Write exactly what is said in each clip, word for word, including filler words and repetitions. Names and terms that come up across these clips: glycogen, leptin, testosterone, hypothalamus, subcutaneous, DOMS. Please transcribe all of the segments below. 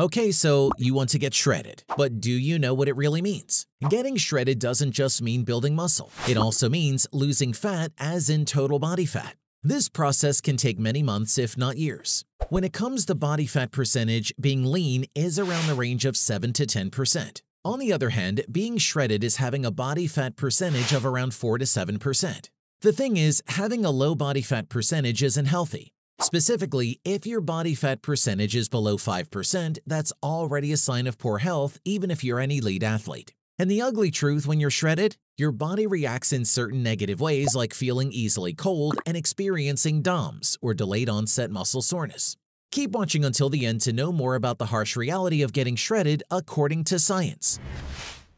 Okay, so you want to get shredded, but do you know what it really means? Getting shredded doesn't just mean building muscle. It also means losing fat, as in total body fat. This process can take many months, if not years. When it comes to body fat percentage, being lean is around the range of seven to ten percent. On the other hand, being shredded is having a body fat percentage of around four to seven percent. The thing is, having a low body fat percentage isn't healthy. Specifically, if your body fat percentage is below five percent, that's already a sign of poor health, even if you're an elite athlete. And the ugly truth when you're shredded? Your body reacts in certain negative ways, like feeling easily cold and experiencing DOMS, or delayed onset muscle soreness. Keep watching until the end to know more about the harsh reality of getting shredded according to science.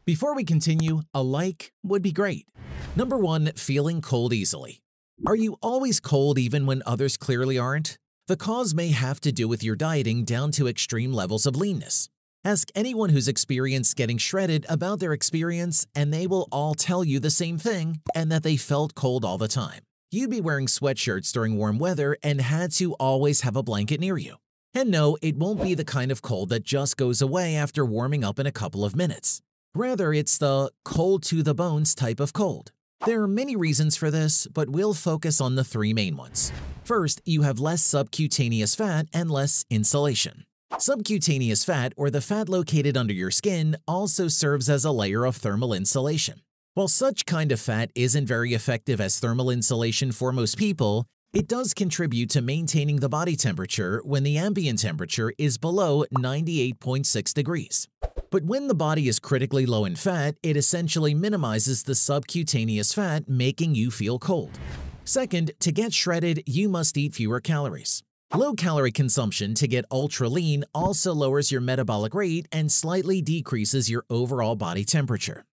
Before we continue, a like would be great. Number one, feeling cold easily. Are you always cold even when others clearly aren't? The cause may have to do with your dieting down to extreme levels of leanness. Ask anyone who's experienced getting shredded about their experience and they will all tell you the same thing, and that they felt cold all the time. You'd be wearing sweatshirts during warm weather and had to always have a blanket near you. And no, it won't be the kind of cold that just goes away after warming up in a couple of minutes. Rather, it's the cold to the bones type of cold. There are many reasons for this, but we'll focus on the three main ones. First, you have less subcutaneous fat and less insulation. Subcutaneous fat, or the fat located under your skin, also serves as a layer of thermal insulation. While such kind of fat isn't very effective as thermal insulation for most people, it does contribute to maintaining the body temperature when the ambient temperature is below ninety-eight point six degrees. But when the body is critically low in fat, it essentially minimizes the subcutaneous fat, making you feel cold. Second, to get shredded, you must eat fewer calories. Low-calorie consumption to get ultra-lean also lowers your metabolic rate and slightly decreases your overall body temperature.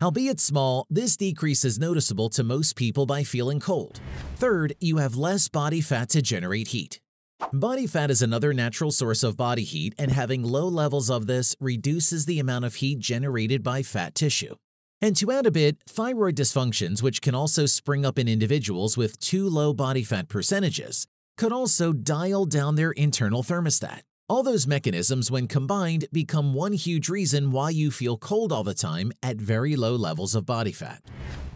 Albeit small, this decrease is noticeable to most people by feeling cold. Third, you have less body fat to generate heat. Body fat is another natural source of body heat, and having low levels of this reduces the amount of heat generated by fat tissue. And to add a bit, thyroid dysfunctions, which can also spring up in individuals with too low body fat percentages, could also dial down their internal thermostat. All those mechanisms, when combined, become one huge reason why you feel cold all the time at very low levels of body fat.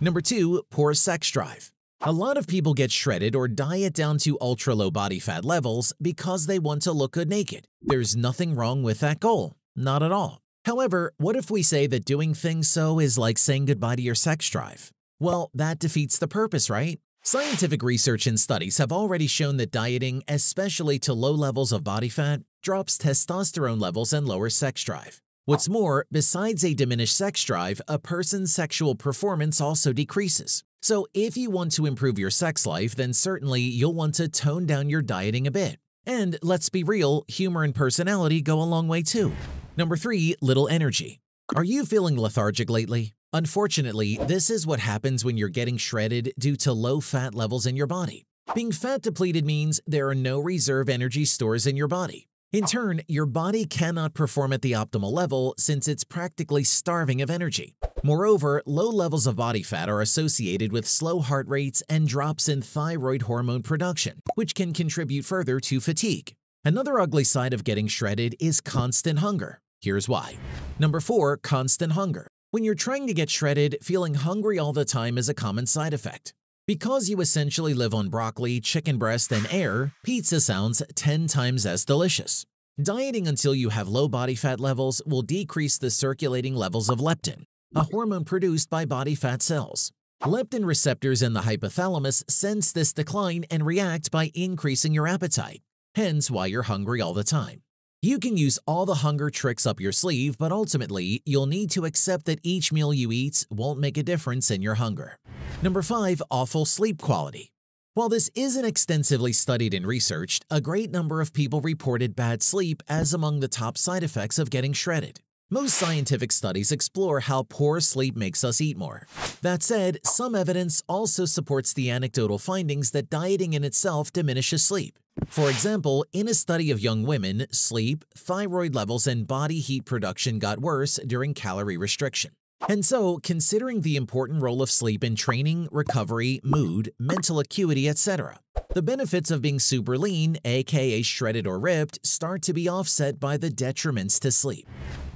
Number two, poor sex drive. A lot of people get shredded or diet down to ultra-low body fat levels because they want to look good naked. There's nothing wrong with that goal. Not at all. However, what if we say that doing things so is like saying goodbye to your sex drive? Well, that defeats the purpose, right? Scientific research and studies have already shown that dieting, especially to low levels of body fat, drops testosterone levels and lowers sex drive. What's more, besides a diminished sex drive, a person's sexual performance also decreases. So if you want to improve your sex life, then certainly you'll want to tone down your dieting a bit. And let's be real, humor and personality go a long way too. Number three, little energy. Are you feeling lethargic lately? Unfortunately, this is what happens when you're getting shredded due to low fat levels in your body. Being fat depleted means there are no reserve energy stores in your body. In turn, your body cannot perform at the optimal level since it's practically starving of energy. Moreover, low levels of body fat are associated with slow heart rates and drops in thyroid hormone production, which can contribute further to fatigue. Another ugly side of getting shredded is constant hunger. Here's why. Number four, constant hunger. When you're trying to get shredded, feeling hungry all the time is a common side effect. Because you essentially live on broccoli, chicken breast, and air, pizza sounds ten times as delicious. Dieting until you have low body fat levels will decrease the circulating levels of leptin, a hormone produced by body fat cells. Leptin receptors in the hypothalamus sense this decline and react by increasing your appetite, hence why you're hungry all the time. You can use all the hunger tricks up your sleeve, but ultimately, you'll need to accept that each meal you eat won't make a difference in your hunger. Number five, awful sleep quality. While this isn't extensively studied and researched, a great number of people reported bad sleep as among the top side effects of getting shredded. Most scientific studies explore how poor sleep makes us eat more. That said, some evidence also supports the anecdotal findings that dieting in itself diminishes sleep. For example, in a study of young women, sleep, thyroid levels, and body heat production got worse during calorie restriction. And so, considering the important role of sleep in training, recovery, mood, mental acuity, et cetera, the benefits of being super lean, aka shredded or ripped, start to be offset by the detriments to sleep.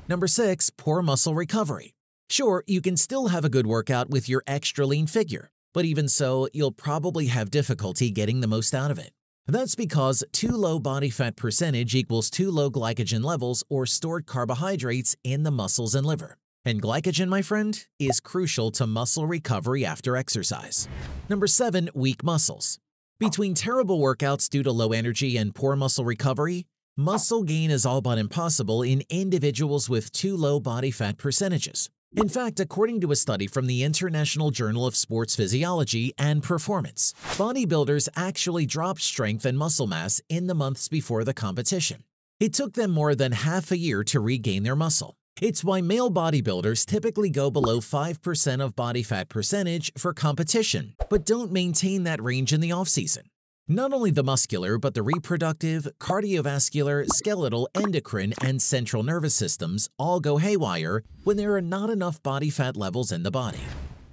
Number six, poor muscle recovery. Sure, you can still have a good workout with your extra lean figure, but even so, you'll probably have difficulty getting the most out of it. That's because too low body fat percentage equals too low glycogen levels or stored carbohydrates in the muscles and liver. And glycogen, my friend, is crucial to muscle recovery after exercise. Number seven, weak muscles. Between terrible workouts due to low energy and poor muscle recovery, muscle gain is all but impossible in individuals with too low body fat percentages. In fact, according to a study from the International Journal of Sports Physiology and Performance, bodybuilders actually dropped strength and muscle mass in the months before the competition. It took them more than half a year to regain their muscle. It's why male bodybuilders typically go below five percent of body fat percentage for competition, but don't maintain that range in the offseason. Not only the muscular, but the reproductive, cardiovascular, skeletal, endocrine, and central nervous systems all go haywire when there are not enough body fat levels in the body.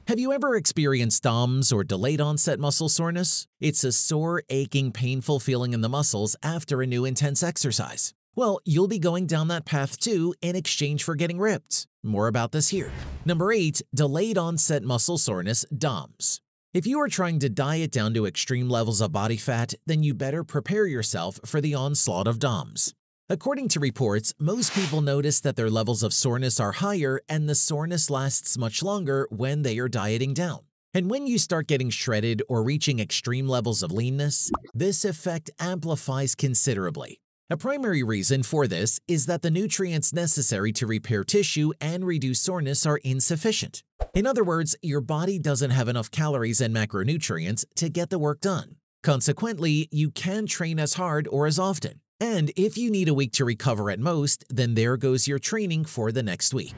Have you ever experienced DOMS or delayed onset muscle soreness? It's a sore, aching, painful feeling in the muscles after a new intense exercise. Well, you'll be going down that path too in exchange for getting ripped. More about this here. Number eight, delayed onset muscle soreness, DOMS. If you are trying to diet down to extreme levels of body fat, then you better prepare yourself for the onslaught of DOMS. According to reports, most people notice that their levels of soreness are higher and the soreness lasts much longer when they are dieting down. And when you start getting shredded or reaching extreme levels of leanness, this effect amplifies considerably. A primary reason for this is that the nutrients necessary to repair tissue and reduce soreness are insufficient. In other words, your body doesn't have enough calories and macronutrients to get the work done. Consequently, you can't train as hard or as often. And if you need a week to recover at most, then there goes your training for the next week.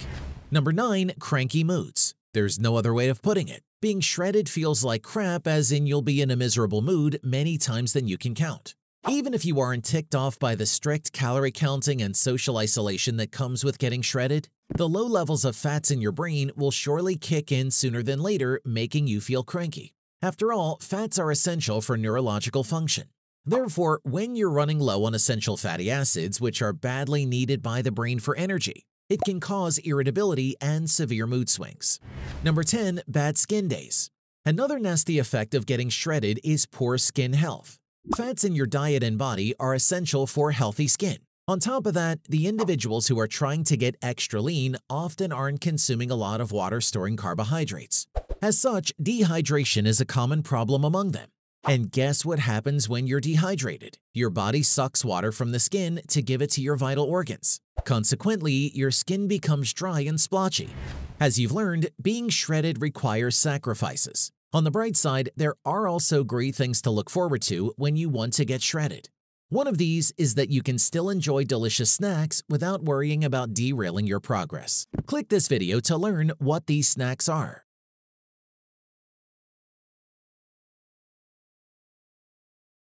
Number nine, cranky moods. There's no other way of putting it. Being shredded feels like crap, as in you'll be in a miserable mood many times than you can count. Even if you aren't ticked off by the strict calorie counting and social isolation that comes with getting shredded, the low levels of fats in your brain will surely kick in sooner than later, making you feel cranky. After all, fats are essential for neurological function. Therefore, when you're running low on essential fatty acids, which are badly needed by the brain for energy, it can cause irritability and severe mood swings. Number ten, bad skin days. Another nasty effect of getting shredded is poor skin health. Fats in your diet and body are essential for healthy skin. On top of that, the individuals who are trying to get extra lean often aren't consuming a lot of water storing carbohydrates. As such, dehydration is a common problem among them. And guess what happens when you're dehydrated? Your body sucks water from the skin to give it to your vital organs. Consequently, your skin becomes dry and splotchy. As you've learned, being shredded requires sacrifices. On the bright side, there are also great things to look forward to when you want to get shredded. One of these is that you can still enjoy delicious snacks without worrying about derailing your progress. Click this video to learn what these snacks are.